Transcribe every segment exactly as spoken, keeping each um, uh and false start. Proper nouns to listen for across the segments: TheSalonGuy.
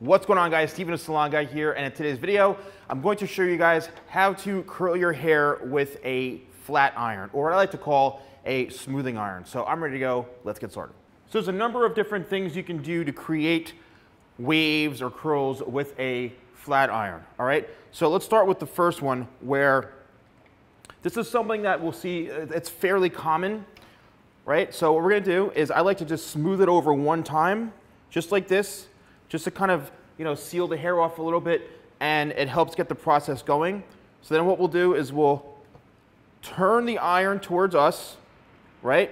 What's going on, guys? Steven the Salon Guy here, and in today's video I'm going to show you guys how to curl your hair with a flat iron, or what I like to call a smoothing iron. So I'm ready to go. Let's get started. So there's a number of different things you can do to create waves or curls with a flat iron. All right, so let's start with the first one, where this is something that we'll see, it's fairly common, right? So what we're going to do is I like to just smooth it over one time, just like this, just to kind of, you know, seal the hair off a little bit, and it helps get the process going. So then what we'll do is we'll turn the iron towards us, right?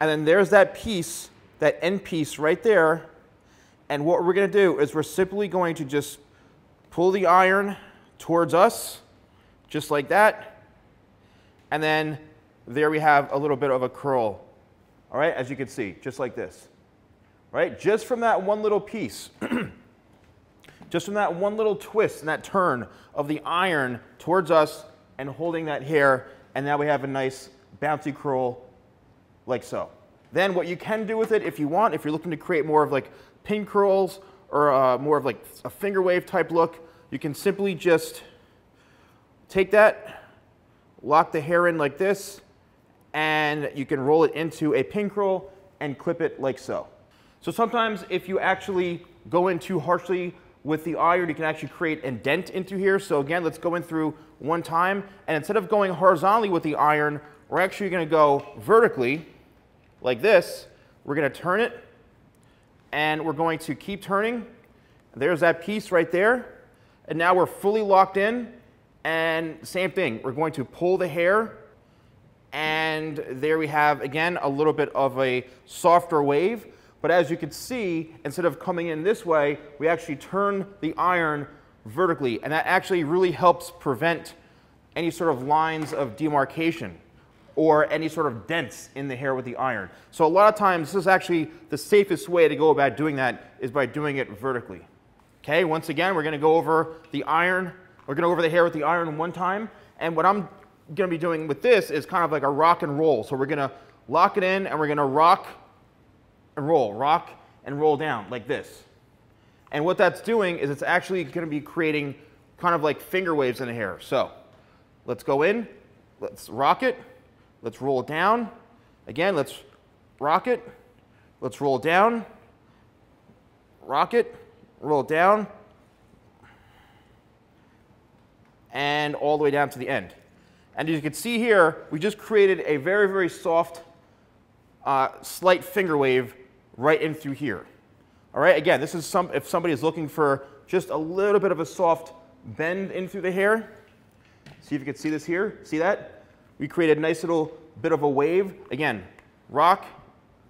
And then there's that piece, that end piece right there. And what we're going to do is we're simply going to just pull the iron towards us, just like that. And then there we have a little bit of a curl, all right, as you can see, just like this. Right? Just from that one little piece, just from that one little twist and that turn of the iron towards us and holding that hair, and now we have a nice bouncy curl like so. Then what you can do with it, if you want, if you're looking to create more of like pin curls or uh, more of like a finger wave type look, you can simply just take that, lock the hair in like this, and you can roll it into a pin curl and clip it like so. So sometimes if you actually go in too harshly with the iron, you can actually create a dent into here. So again, let's go in through one time, and instead of going horizontally with the iron, we're actually going to go vertically like this. We're going to turn it, and we're going to keep turning. There's that piece right there, and now we're fully locked in, and same thing. We're going to pull the hair, and there we have, again, a little bit of a softer wave. But as you can see, instead of coming in this way, we actually turn the iron vertically, and that actually really helps prevent any sort of lines of demarcation or any sort of dents in the hair with the iron. So a lot of times, this is actually the safest way to go about doing that, is by doing it vertically. Okay, once again, we're going to go over the iron, we're going to go over the hair with the iron one time, and what I'm going to be doing with this is kind of like a rock and roll. So we're going to lock it in, and we're going to rock and roll, rock and roll down like this. And what that's doing is it's actually going to be creating kind of like finger waves in the hair. So let's go in, let's rock it, let's roll it down. Again, let's rock it, let's roll it down, rock it, roll it down, and all the way down to the end. And as you can see here, we just created a very, very soft, uh, slight finger wave right in through here. All right, again, this is some, if somebody is looking for just a little bit of a soft bend in through the hair. See if you can see this here. See that? We created a nice little bit of a wave. Again, rock,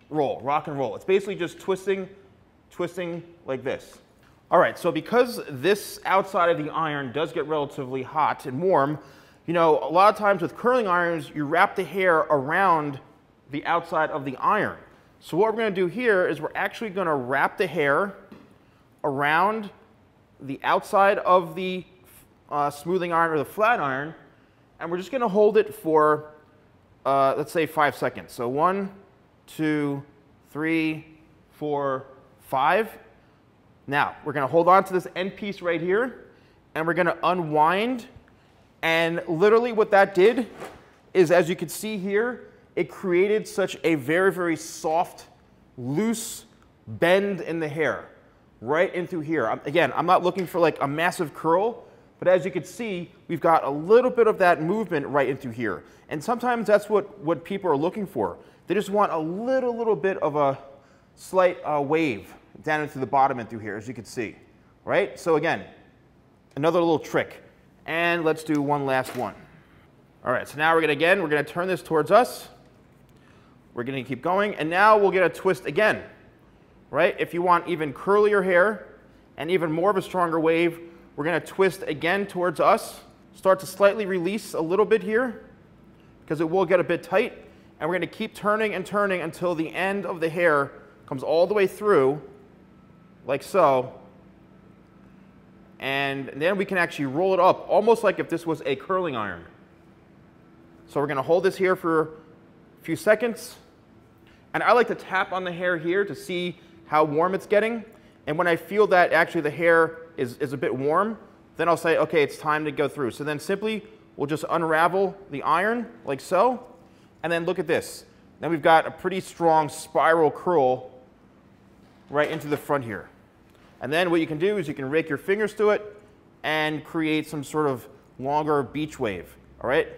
roll, rock and roll. It's basically just twisting, twisting like this. All right, so because this outside of the iron does get relatively hot and warm, you know, a lot of times with curling irons, you wrap the hair around the outside of the iron. So what we're going to do here is we're actually going to wrap the hair around the outside of the uh, smoothing iron or the flat iron, and we're just going to hold it for, uh, let's say, five seconds. So one, two, three, four, five. Now, we're going to hold on to this end piece right here, and we're going to unwind, and literally what that did is, as you can see here, it created such a very, very soft, loose bend in the hair, right in through here. I'm, again, I'm not looking for like a massive curl, but as you can see, we've got a little bit of that movement right in through here. And sometimes that's what, what people are looking for. They just want a little, little bit of a slight uh, wave down into the bottom and through here, as you can see, right? So again, another little trick. And let's do one last one. All right, so now we're gonna, again, we're gonna turn this towards us. We're going to keep going, and now we'll get a twist again, right? If you want even curlier hair and even more of a stronger wave, we're going to twist again towards us, start to slightly release a little bit here because it will get a bit tight, and we're going to keep turning and turning until the end of the hair comes all the way through like so, and then we can actually roll it up almost like if this was a curling iron. So we're going to hold this here for a few seconds. And I like to tap on the hair here to see how warm it's getting. And when I feel that actually the hair is, is a bit warm, then I'll say, okay, it's time to go through. So then simply we'll just unravel the iron like so, and then look at this. Then we've got a pretty strong spiral curl right into the front here. And then what you can do is you can rake your fingers to it and create some sort of longer beach wave, all right?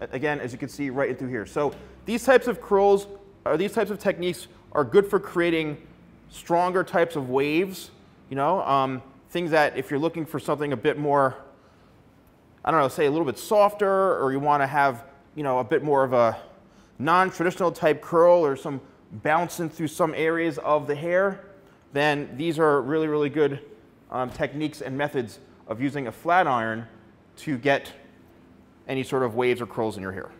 Again, as you can see, right through here. So these types of curls, or these types of techniques are good for creating stronger types of waves, you know, um, things that if you're looking for something a bit more, I don't know, say a little bit softer, or you want to have, you know, a bit more of a non-traditional type curl or some bouncing through some areas of the hair, then these are really, really good um, techniques and methods of using a flat iron to get any sort of waves or curls in your hair.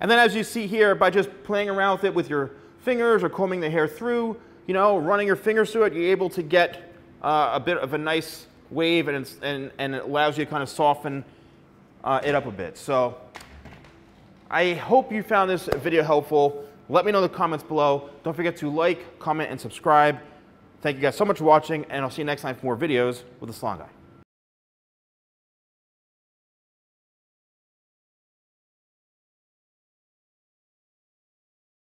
And then as you see here, by just playing around with it with your fingers or combing the hair through, you know, running your fingers through it, you're able to get uh, a bit of a nice wave, and, it's, and, and it allows you to kind of soften uh, it up a bit. So I hope you found this video helpful. Let me know in the comments below. Don't forget to like, comment, and subscribe. Thank you guys so much for watching, and I'll see you next time for more videos with the Salon Guy.